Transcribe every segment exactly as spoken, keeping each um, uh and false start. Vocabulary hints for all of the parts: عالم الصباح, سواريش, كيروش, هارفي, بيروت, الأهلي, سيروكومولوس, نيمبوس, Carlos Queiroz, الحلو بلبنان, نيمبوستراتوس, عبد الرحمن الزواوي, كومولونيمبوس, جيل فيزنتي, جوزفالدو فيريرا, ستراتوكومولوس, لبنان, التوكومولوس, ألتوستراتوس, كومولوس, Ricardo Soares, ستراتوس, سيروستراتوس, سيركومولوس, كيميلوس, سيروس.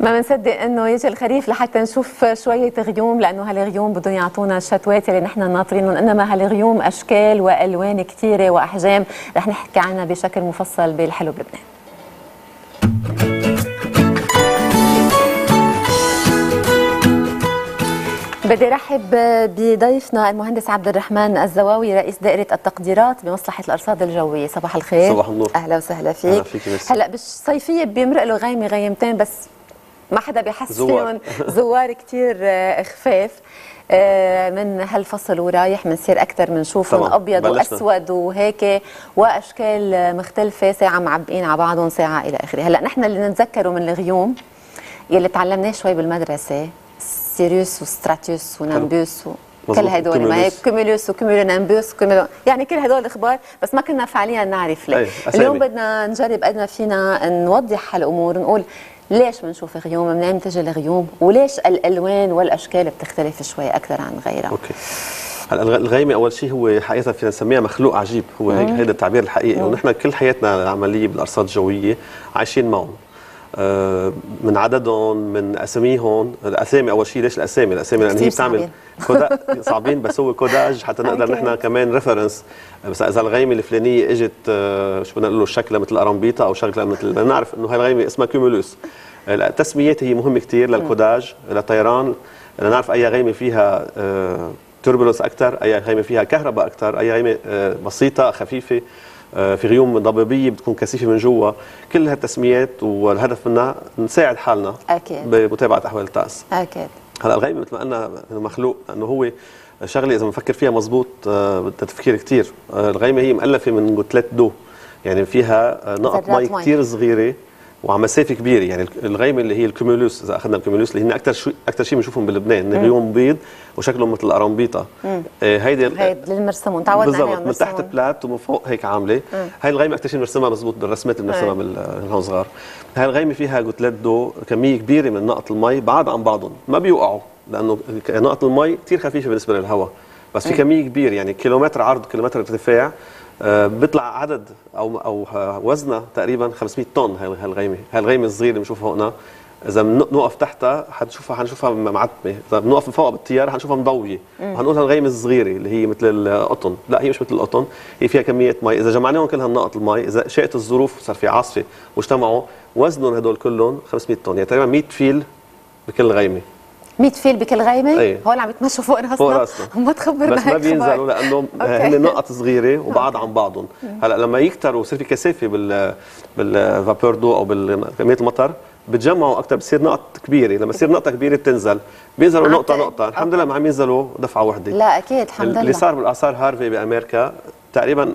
ما بنصدق انه يجي الخريف لحتى نشوف شويه غيوم، لانه هالغيوم بدهم يعطونا الشتوات اللي نحن ناطرينهم، انما هالغيوم اشكال والوان كثيره واحجام رح نحكي عنها بشكل مفصل بالحلو بلبنان. بدي رحب بضيفنا المهندس عبد الرحمن الزواوي، رئيس دائرة التقديرات بمصلحة الأرصاد الجوية. صباح الخير. صباح النور. أهلا وسهلا فيك. أهلا فيك. هلا بالصيفية بيمرق له غيمة غيمتين بس ما حدا بيحس فيهم، زوار كثير خفاف من هالفصل ورايح بنصير اكثر بنشوفهم ابيض واسود وهيك واشكال مختلفة، ساعة معبقين على بعضهم ساعة إلى آخره. هلا نحن اللي نتذكره من الغيوم يلي تعلمناه شوي بالمدرسة، سيروس وستراتوس ونيمبوس وكل هدول، ما هيك كيميلوس وكومولونيمبوس وكومولو، يعني كل هدول الأخبار بس ما كنا فعليا نعرف ليه. اليوم بدنا نجرب قد ما فينا نوضح هالأمور، نقول ليش بنشوف غيوم، منين بتجي الغيوم، وليش الألوان والأشكال بتختلف شوي أكثر عن غيرها. أوكي. هلا الغيمة أول شيء هو حقيقة فينا نسميها مخلوق عجيب، هو هيدا التعبير الحقيقي، ونحن كل حياتنا العملية بالأرصاد الجوية عايشين معهم. من عددهم، من اساميهم، الاسامي اول شيء ليش الاسامي؟ الاسامي لان هي بتعمل صعبين بس هو كوداج حتى نقدر نحن كمان ريفرنس، بس اذا الغيمه الفلانيه اجت شو بدنا نقول له شكلها مثل قرنبيطه او شكلها مثل، بنعرف انه هاي الغيمه اسمها كومولوس. التسميات هي مهمه كثير للكوداج، للطيران، لنعرف اي غيمه فيها توربولنس اكثر، اي غيمه فيها كهرباء اكثر، اي غيمه بسيطه خفيفه، في غيوم ضبابيه بتكون كثيفه من جوا. كل هالتسميات والهدف منها نساعد حالنا أكيد بمتابعه احوال الطقس. اكيد. هلا الغيمه مثل ما قلنا مخلوق، لانه هو شغله اذا بنفكر فيها مضبوط بدها تفكير كثير. الغيمه هي مؤلفه من كتلات ضوء، يعني فيها نقط مي كثير صغيره وعلى مسافه كبيره. يعني الغيمه اللي هي الكومولوس، اذا اخذنا الكومولوس اللي هن اكثر شيء اكثر شيء بنشوفهم بلبنان، غيوم بيض وشكلهم مثل القرنبيطه. هيدي هيدي المرسمون تعودنا عليهم بالضبط، من تحت بلات ومن فوق هيك عامله. هاي الغيمه اكثر شيء بنرسمها مضبوط بالرسمات اللي بنرسمها بالهون صغار. هاي الغيمه فيها كتلات ضوء كميه كبيره من نقط المي بعاد عن بعضهم، ما بيوقعوا لانه نقط المي كثير خفيفه بالنسبه للهواء، بس في كميه كبيره يعني كيلومتر عرض كيلومتر ارتفاع، بيطلع عدد او او وزنها تقريبا خمسمية طن. هالغيمه هالغيمه الصغيره اللي بنشوفها هنا، اذا بنوقف تحتها حنشوفها حنشوفها معتمه، اذا بنوقف فوقها بالطياره حنشوفها مضويه، وحنقول هالغيمه الصغيره اللي هي مثل القطن. لا هي مش مثل القطن، هي فيها كميه مي، اذا جمعناهم كل هالنقط المي، اذا شاءت الظروف وصار في عاصفه واجتمعوا، وزنهم هدول كلهم خمسمية طن، يعني تقريبا مية فيل بكل غيمه. مية فيل بكل غيمه. أيه. هول عم يتمشوا فوق راسنا وما تخبرنا بس ما بينزلوا لانه هن نقط صغيره وبعض عن بعضهم. هلا لما يكتروا ويصير في كثافه بال بالفابور دو او بكميه المطر بتجمعوا اكثر، بتصير نقط كبيره، لما تصير نقطه كبيره بتنزل، بينزلوا نقطه نقطه. الحمد لله ما عم ينزلوا دفعه واحده. لا اكيد الحمد لله. اللي صار بالاعصار هارفي بامريكا تقريبا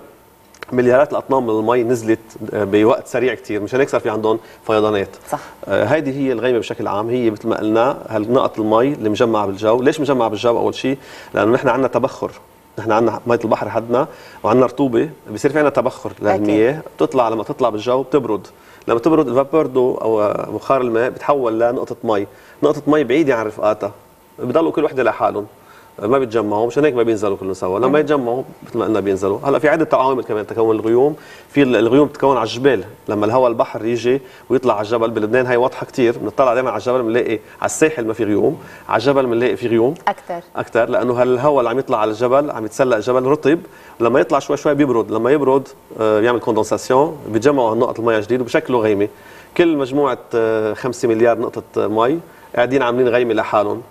مليارات الاطنان من المي نزلت بوقت سريع كثير، مشان هيك صار في عندهم فيضانات. صح. هيدي هي الغيمه بشكل عام، هي مثل ما قلنا هالنقط المي اللي مجمعه بالجو. ليش مجمعه بالجو؟ اول شيء لانه نحن عندنا تبخر، نحن عندنا ميه البحر حدنا وعندنا رطوبه، بصير في عندنا تبخر للمياه، بتطلع لما تطلع بالجو بتبرد، لما تبرد الفابور دو او بخار الماء بتحول لنقطه مي، نقطه مي بعيده عن رفقاتها، بضلوا كل وحده لحالهم ما بيتجمعوا، مشان هيك ما بينزلوا كلهم سوا، لما يتجمعوا مثل ما قلنا بينزلوا. هلا في عده عوامل كمان تكون الغيوم، في الغيوم بتتكون على الجبال، لما الهواء البحر يجي ويطلع على الجبل بلبنان هي واضحه كثير، بنطلع دائما على الجبل بنلاقي على الساحل ما في غيوم، على الجبل بنلاقي في غيوم اكثر اكثر، لانه هالهواء اللي عم يطلع على الجبل عم يتسلق جبل رطب، لما يطلع شوي شوي بيبرد، لما يبرد بيعمل كوندنساسيون، بيتجمعوا نقط المي جديد وبشكلوا غيمه. كل مجموعه خمسة مليار نقطه مي قاعدين عاملين غيمه لحالهم،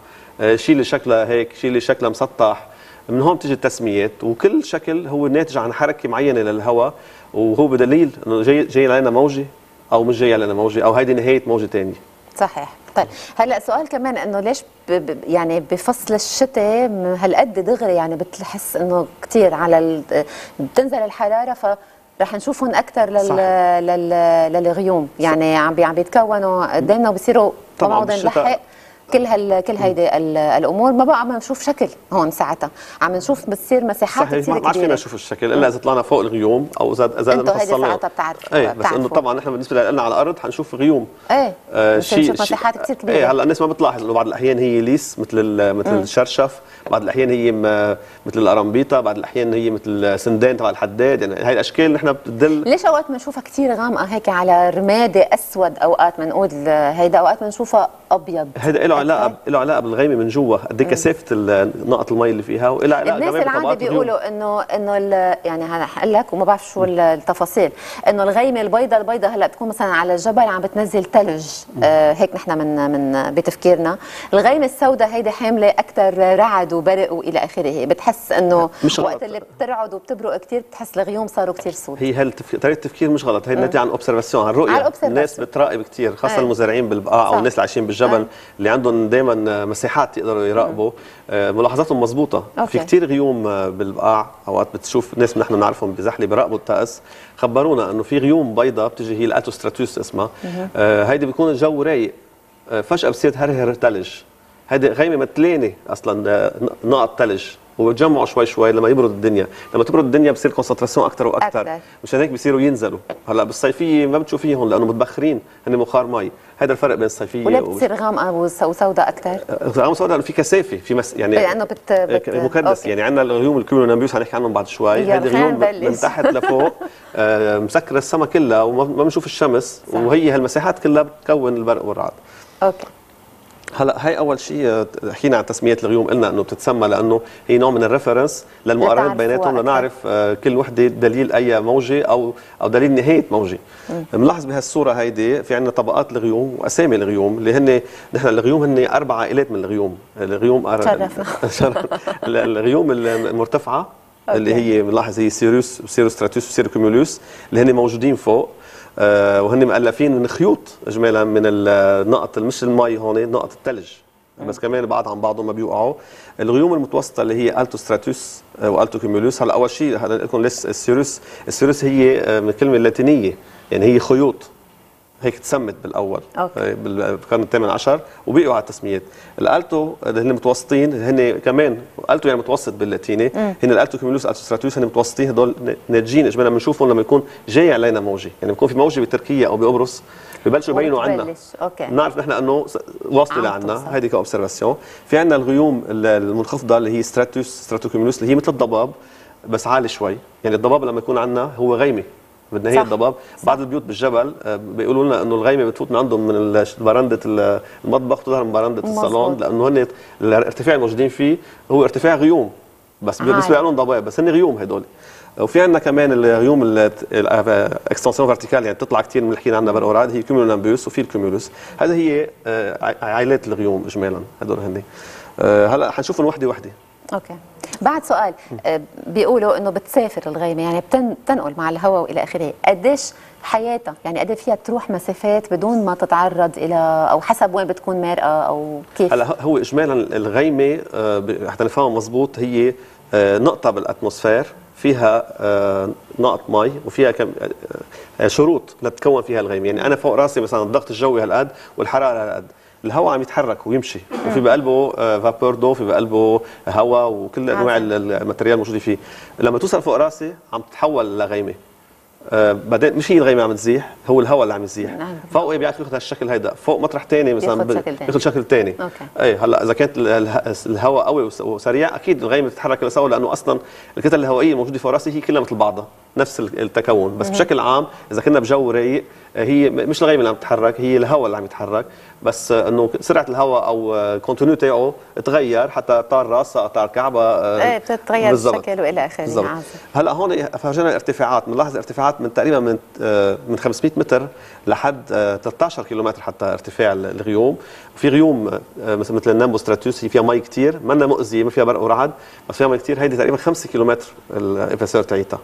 شيء اللي شكلها هيك، شيء اللي شكلها مسطح، من هون بتيجي التسميات. وكل شكل هو ناتج عن حركه معينه للهواء، وهو بدليل انه جاي جاي علينا موجه او مش جاي علينا موجه، او هيدي نهايه موجه ثانيه. صحيح. طيب هلا سؤال كمان، انه ليش ب يعني بفصل الشتاء هالقد دغري، يعني بتحس انه كثير على بتنزل الحراره ف رح نشوفهم اكثر لل... لل... للغيوم، يعني عم بيتكونوا قدامنا وبصيروا طبعا بنلحق كل هال كل هيدي الامور ما بقى عم نشوف شكل هون، ساعتها عم نشوف بتصير مساحات كثير كبيره. ما عاد فينا نشوف الشكل الا اذا طلعنا فوق الغيوم او زاد زاد انتوا هيدي ساعتها بتعرف. ايه بس انه طبعا نحن بالنسبه لنا على الارض حنشوف غيوم. ايه آه شيء نشوف مساحات كثير كبيره. ايه هلا الناس ما بتلاحظ انه بعض الاحيان هي ليس مثل مثل الشرشف، بعض الاحيان هي مثل القرنبيطه، بعض الاحيان هي مثل سندان تبع الحداد، يعني هاي الاشكال نحن بتدل. ليش اوقات بنشوفها كثير غامقه هيك على رمادي اسود، اوقات بنقول هيدا، اوقات بنشوفها ابيض. هيدا له علاقه له علاقه بالغيمه من جوا، قد كثافه نقط المي اللي فيها، وله علاقه بالغيمه. الناس اللي عندي بيقولوا انه انه يعني هلا حقول لك وما بعرف شو التفاصيل، انه الغيمه البيضاء البيضاء هلا بتكون مثلا على الجبل عم بتنزل ثلج، آه هيك نحن من من بتفكيرنا. الغيمه السوداء هيدي حامله اكثر رعد وبرق والى اخره، بتحس انه وقت اللي بترعد وبتبرق كثير بتحس الغيوم صاروا كثير سود. هي هالتفكير طريقه التفكير مش غلط، هي ناتجه عن اوبزرفاسيون، عن رؤيه. الناس بتراقب كثير، خاصه المزارعين بالبقاع او الناس اللي عايشين بالجبل اللي عندهم دائما مساحات يقدروا يراقبوا، ملاحظاتهم مضبوطه. في كثير غيوم بالبقاع، اوقات بتشوف ناس نحن بنعرفهم بزحله بيراقبوا الطقس، خبرونا انه في غيوم بيضاء بتجي، هي الألتوستراتوس اسمها. آه هيدي بيكون الجو رايق، آه فجاه بصير هرهر ثلج، هيدي غيمه متلانه اصلا نقط ثلج، وبتجمعوا شوي شوي لما يبرد الدنيا، لما تبرد الدنيا بصير كونسنتراسيون اكثر واكثر، مشان هيك بصيروا ينزلوا. هلا بالصيفيه ما بتشوفيهم لانه متبخرين، هن مخار مي، هذا الفرق بين الصيفيه ولا بتصير غامقه وسوداء اكثر؟ غامقه وسوداء في كثافه، في مس... يعني لانه بت... بت... مكدس. يعني عندنا الغيوم الكومولونيمبوس حنحكي عنهم بعد شوي، هذه غيوم من تحت لفوق آه مسكره السما كلها وما بنشوف الشمس، صح. وهي هالمساحات كلها بتكون البرق والرعد. اوكي هلا هي اول شيء حكينا عن تسميه الغيوم، قلنا انه بتتسمى لانه هي نوع من الريفرنس للمقارنات بيناتهم، لنعرف كل وحده دليل اي موجه او او دليل نهايه موجه. بنلاحظ بهالصوره هيدي في عندنا طبقات الغيوم واسامي الغيوم اللي هن نحن الغيوم هن اربع عائلات من الغيوم، الغيوم الغيوم المرتفعه اللي هي بنلاحظ هي سيروس وسيروستراتوس وسيركومولوس اللي هن موجودين فوق، آه وهن مؤلفين من خيوط اجمالا من النقط، مش المي هون نقط الثلج بس كمان بعض عن بعضهم ما بيوقعوا. الغيوم المتوسطه اللي هي ألتوستراتوس والتوكومولوس. هلا اول شيء هلا لكم لسه السيروس، السيروس هي من الكلمه اللاتينيه يعني هي خيوط، هيك تسمت بالاول بالقرن الثامن عشر وبقوا على التسميات. الالتو اللي هن متوسطين، هن كمان الالتو يعني متوسط باللاتيني، هن الالتو كومولوس التوستراتوس هن متوسطين، هدول ناتجين اجمالا بنشوفهم لما يكون جاي علينا موجه، يعني بيكون في موجه بتركيا او بقبرص ببلشوا يبينوا عنا، بنعرف نحن انه واصله لعنا، هيدي كاوبسرفاسيون. في عندنا الغيوم المنخفضه اللي هي ستراتوس ستراتوكومولوس اللي هي مثل الضباب بس عالي شوي، يعني الضباب لما يكون عنا هو غيمه بدنا هي الضباب. بعض البيوت بالجبل بيقولوا لنا انه الغيمه بتفوت من عندهم من برندة المطبخ وتظهر من برندة الصالون، لانه هن الارتفاع الموجودين فيه هو ارتفاع غيوم بس بالنسبه لهم ضباب، بس هن غيوم هدول. وفي عندنا كمان الغيوم الاكستنسيون فيرتيكال يعني بتطلع كثير من حكينا عنها بالأوراد، هي كومولونيمبوس وفي الكومولوس، هذه هي عائلات الغيوم اجمالا هدول هن. هلا حنشوفهم وحده وحده. اوكي بعد سؤال، بيقولوا انه بتسافر الغيمه يعني بتنقل مع الهواء والى اخره، قديش حياتها يعني قد ايه فيها تروح مسافات بدون ما تتعرض الى او حسب وين بتكون مارقه او كيف؟ هلا هو اجمالا الغيمه حتى نفهمها مضبوط هي نقطه بالاتموسفير فيها نقط مي وفيها شروط لتتكون فيها الغيمه، يعني انا فوق راسي مثلا الضغط الجوي هالقد والحراره هالقد، الهواء عم يتحرك ويمشي وفي بقلبه فابور دو، في بقلبه هواء وكل انواع الماتريال الموجوده فيه. لما توصل فوق راسي عم تتحول لغيمه، آه بعدين مش هي الغيمه عم تزيح، هو الهواء اللي عم يزيح فوقي بيعرف ياخذ هالشكل هيدا، فوق مطرح ثاني مثلا بياخذ شكل ثاني. اي هلا اذا كانت الهواء قوي وسريع اكيد الغيمه بتتحرك لسوا، لانه اصلا الكتل الهوائيه الموجوده فوق راسي هي كلها مثل بعضها نفس التكون، بس بشكل عام اذا كنا بجو رايق هي مش الغيمه اللي عم تتحرك، هي الهواء اللي عم يتحرك، بس انه سرعه الهواء او الكونتينيو تاعه تغير حتى طار راسها طار كعبها، ايه بتتغير الشكل والى اخره. هلا هون فرجينا الارتفاعات، بنلاحظ ارتفاعات من تقريبا من من خمسمية متر لحد ثلاثة عشر كيلومتر حتى ارتفاع الغيوم. في غيوم مثل مثل النيمبوستراتوس هي فيها مي كثير، منا مؤذيه ما فيها برق ورعد بس فيها مي كثير، هيدي تقريبا خمسة كيلومتر الافاسير تاعتها.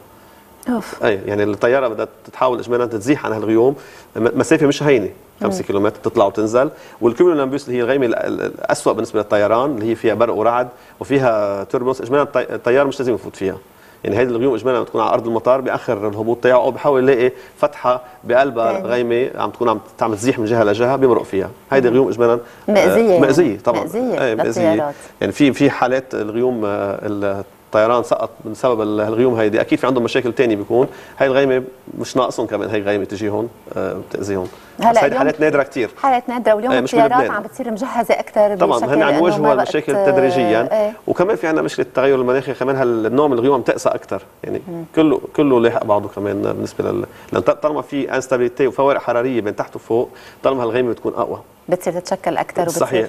اوف اي يعني الطياره بدها تحاول اجمالا تزيح عن هالغيوم، مسافه مش هينه خمسة كيلومتر تطلع وتنزل. والكومولونيمبوس اللي هي الغيمه الاسوأ بالنسبه للطيران اللي هي فيها برق ورعد وفيها توربوس، اجمالا الطيار مش لازم يفوت فيها، يعني هيدي الغيوم اجمالا عم تكون على ارض المطار باخر الهبوط تاعه او بحاول يلاقي فتحه بقلبها غيمه عم تكون عم تعمل تزيح من جهه لجهه بمرق فيها، هيدي الغيوم اجمالا مأزيه مأزيه طبعا مأزيه للسيارات. يعني في في حالات الغيوم الطيران سقط من سبب الغيوم هيدي، اكيد في عندهم مشاكل ثانيه بيكون، هي الغيمه مش ناقصهم كمان، هي غيمه تجيهم بتاذيهم. هلا هيدي حالات نادره كثير، حالات نادره، واليوم الطيارات عم بتصير مجهزه اكثر بشكل طبعا هن عم يواجهوا المشاكل تدريجيا. ايه. وكمان في عندنا مشكله التغير المناخي، كمان هالنوع من الغيوم تقسى اكثر، يعني مم. كله كله لاحق بعضه كمان بالنسبه لل لأن طالما في انستابيليتي وفوارق حراريه بين تحت وفوق، طالما هالغيمه بتكون اقوى بتصير تتشكل اكثر وبتصير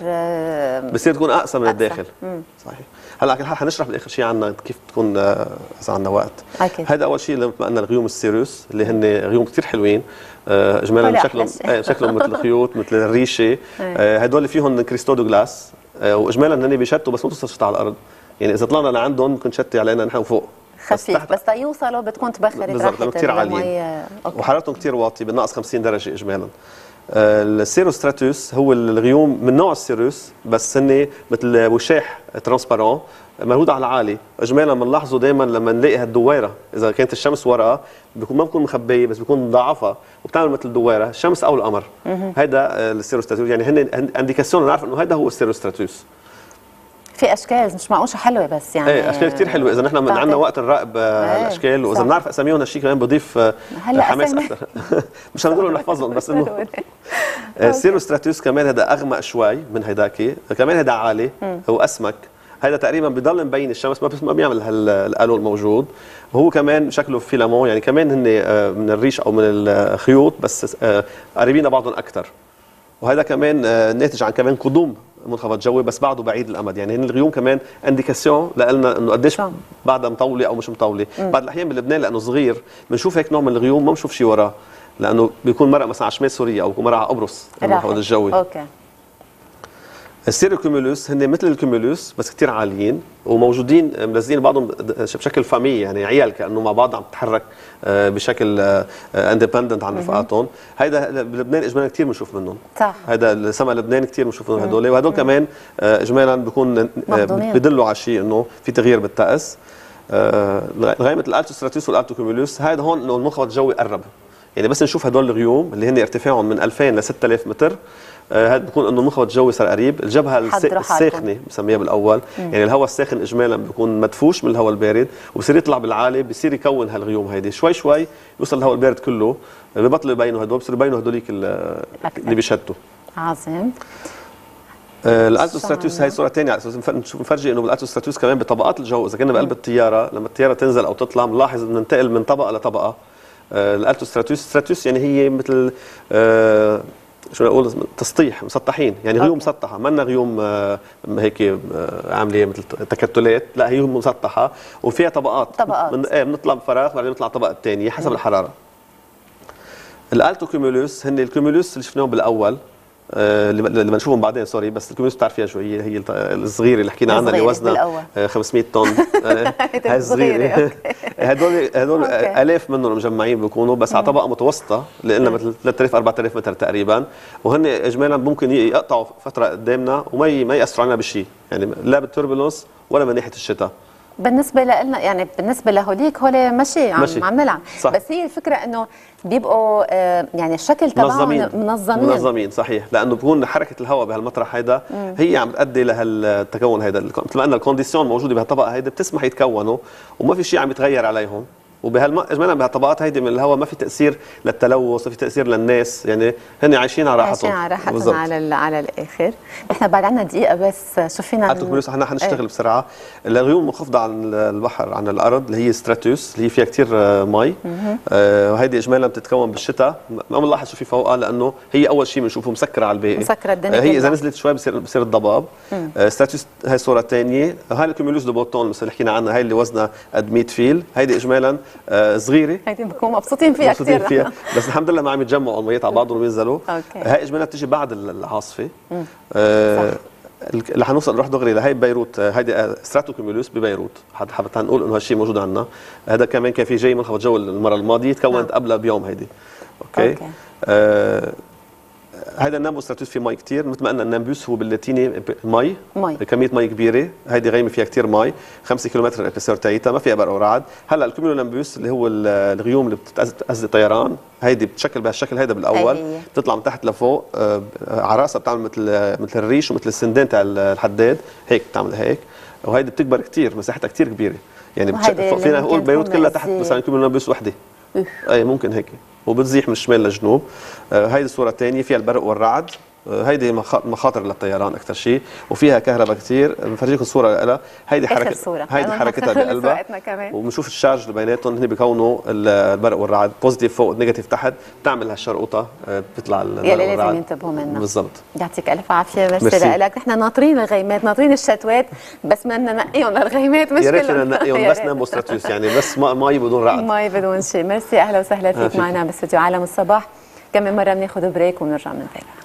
بتصير تكون اقسى من الداخل. مم. صحيح. هلا على كل حال حنشرح بالاخر شيء عنا كيف تكون اذا عندنا وقت. أكيد. هذا اول شيء مثل ما قلنا الغيوم السيروس اللي هن غيوم كثير حلوين اجمالا، شكلهم شكلهم مثل الخيوط مثل الريشه، هدول فيهم كريستو دوغلاس، واجمالا هن بيشتوا بس ما بتوصل شتاء على الارض، يعني اذا طلعنا لعندهم ممكن تشتي علينا نحن وفوق خفيف، بس تيوصلوا بتكون تبخرت راحتهم كثير عاليين وحرارتهم كثير واطيه بالناقص خمسين درجه اجمالا. السيروستراتوس هو الغيوم من نوع السيروس بس هن مثل وشاح ترانسبارون مولود على العالي، اجمالا بنلاحظه دائما لما نلاقي هالدويره، اذا كانت الشمس وراء بيكون ما بكون مخبيه بس بيكون مضاعفه وبتعمل مثل الدويره، الشمس او القمر. هذا السيروستراتوس، يعني هن انديكاسيون نعرف انه هذا هو السيروستراتوس. في اشكال مش معقوله حلوه بس يعني ايه اشكال كثير حلوه، اذا نحن عندنا وقت نراقب الاشكال واذا بنعرف اساميهم هالشيء كمان بضيف حماس اكثر. مش هنقول نحفظهم بس انه السيروستراتوس كمان هذا اغمق شوي من هيداكي، كمان هذا عالي واسمك، هذا تقريبا بضل مبين الشمس ما ما بيعمل هالالو الموجود، وهو كمان شكله فيلامون، يعني كمان هن من الريش او من الخيوط بس قريبين لبعضهم اكثر، وهذا كمان ناتج عن كمان قدوم منخفض جوي بس بعده بعيد الامد، يعني هن الغيوم كمان انديكاسيون لنا انه قديش بعدها مطوله او مش مطوله. بعض الاحيان بلبنان لانه صغير بنشوف هيك نوع من الغيوم ما بنشوف شيء وراه، لانه بيكون مرق مثلا على شمال سوريا او بيكون مرق على قبرص المنخفض الجوي. اوكي. السيروكومولوس هن مثل الكومولوس بس كثير عاليين وموجودين ملازمين بعضهم بشكل فامي، يعني عيال كانه مع بعض عم تتحرك بشكل اندبندنت عن رفقاتهم. هيدا بلبنان اجمالا كثير بنشوف منهم، صح هيدا سما لبنان كثير بنشوف منهم هدول، وهدول كمان اجمالا بكون بدلوا على شيء انه في تغيير بالطقس. غيمه الالتوستراتوس والالتوكومولوس هيدا هون انه المنخفض الجوي قرب، يعني بس نشوف هدول الغيوم اللي هن ارتفاعهم من ألفين ل ستة آلاف متر، هذا بيكون انه المنخفض الجوي صار قريب، الجبهه الساخنه بنسميها بالاول، مم. يعني الهواء الساخن اجمالا بيكون مدفوش من الهواء البارد وبصير يطلع بالعالي، بصير يكون هالغيوم هيدي، شوي شوي يوصل الهواء البارد كله، ببطلوا يبينوا هدول، بصيروا يبينوا هدوليك اللي بيشتوا. عظيم. الالتوستراتوس هي صوره ثانيه، بنفرجي انه بالالتوستراتوس كمان بطبقات الجو، اذا كنا بقلب الطياره لما الطياره تنزل او تطلع بنلاحظ بننتقل من طبقه لطبقه. الالتوستراتوس ستراتوس يعني هي مثل آه شو نقول تسطيح، مسطحين، يعني غيوم مسطحه، مالنا غيوم آه هيك آه عامله مثل تكتلات، لا هي مسطحه وفيها طبقات طبقات من ايه بنطلع بفراغ بعدين بنطلع طبقه ثانيه حسب م. الحراره. الالتوكومولوس هن الكومولوس اللي شفناهم بالاول آه اللي بنشوفهم بعدين سوري، بس الكومولوس بتعرفيها شو هي، هي الصغيره اللي حكينا عنها اللي وزنها آه خمسمية طن. آه هي الصغيره هدول هدول الاف منهم مجمعين بيكونوا بس على طبقه متوسطه اللي قلنا مثل ثلاثة آلاف أربعة آلاف متر تقريبا، وهن اجمالا ممكن يقطعوا فتره قدامنا وما ما ياثروا علينا بشيء، يعني لا بالتوربولنس ولا من ناحيه الشتاء. بالنسبه لنا يعني بالنسبه لهوليك هول ماشي عم ماشي. عم نلعب صح. بس هي الفكره انه بيبقوا يعني الشكل تبعهم منظمين منظمين صحيح، لانه بكون حركه الهواء بهالمطرح هيدا مم. هي عم تؤدي لهالتكون هيدا، مثل ما قلنا الكونديسيون موجوده بهالطبقه هيدا بتسمح يتكونوا وما في شيء عم يتغير عليهم، وبهالم اجمالا بهالطبقات هيدي من الهواء ما في تاثير للتلوث، ما في تاثير للناس، يعني هن عايشين على راحتهم عايشين على راحتهم على على الاخر. نحن بعد عندنا دقيقه بس شوفينا على التوكومولوس، نحن حنشتغل بسرعه. الغيوم المنخفضه عن البحر عن الارض اللي هي ستراتوس اللي هي فيها كثير مي، وهيدي آه اجمالا بتتكون بالشتاء، ما بنلاحظ شو في فوقها لانه هي اول شيء بنشوفه مسكره على الباقي، مسكره الدنيا آه هي اذا نزلت شوي بصير بصير الضباب. آه ستراتوس هي صوره ثانيه، هاي الكومولوس دو بوتون مثل اللي حكينا عنها، هي اللي وزنها قد مية فيل، هيدي اجمالا صغيره، هيدي بنكون مبسوطين فيها كثير، مبسوطين فيها بس الحمد لله ما عم يتجمعوا الميات على بعضهم وينزلوا. هاي اجمالا بتيجي بعد العاصفه. آه اللي حنوصل نروح دغري لهي ببيروت، هيدي ستراتوكومولوس ببيروت، حابب نقول انه هالشيء موجود عندنا، هذا كمان كان في جاي منخفض جو المره الماضيه تكونت قبلها بيوم هيدي. اوكي, أوكي. آه هذا النيمبوستراتوس في مي كثير، مثل ما قلنا النيمبوس هو باللاتيني مي، مي. كميه مي كبيره، هيدي غيمه فيها كثير مي، خمسة كيلومتر الاتموسفير تاعتها ما فيها برق ورعد. هلا الكومولونيمبوس اللي هو الغيوم اللي بتتأذي الطيران، هيدي بتشكل بهالشكل هيدا بالاول، هي. بتطلع من تحت لفوق، على راسها بتعمل مثل مثل الريش ومثل السندان تاع الحداد، هيك بتعمل هيك، وهيدي بتكبر كثير، مساحتها كثير كبيره، يعني فينا نقول بيروت كلها تحت مثلا كومولونيمبوس وحده. اي ممكن هيك، وبتزيح من الشمال للجنوب. آه هيدي الصورة الثانية فيها البرق والرعد، آه هيدي مخاطر للطيران أكثر شيء، وفيها كهرباء كثير، بنفرجيكم الصورة لها، هيدي حركة هيدي حركتها بقلبها، وبنشوف الشارج اللي بيناتهم، هن بيكونوا البرق والرعد، بوزيتيف فوق نيجاتيف تحت، بتعمل هالشرقوطة آه بتطلع البرق والرعد. يلي لازم ينتبهوا منها بالضبط. يعطيك ألف عافية، ميرسي لك، نحن ناطرين الغيمات، ناطرين الشتوات، بس بدنا ننقيهم للغيمات مش كلهم. يا ريت ننقيهم بس نيمبوستراتوس يعني، بس مي بدون رعد. مي بدون شيء، ميرسي، أهلا وسهلا فيك معنا باستديو عالم الصباح، كمان مرة بناخذ بريك وبنرجع بنتابع.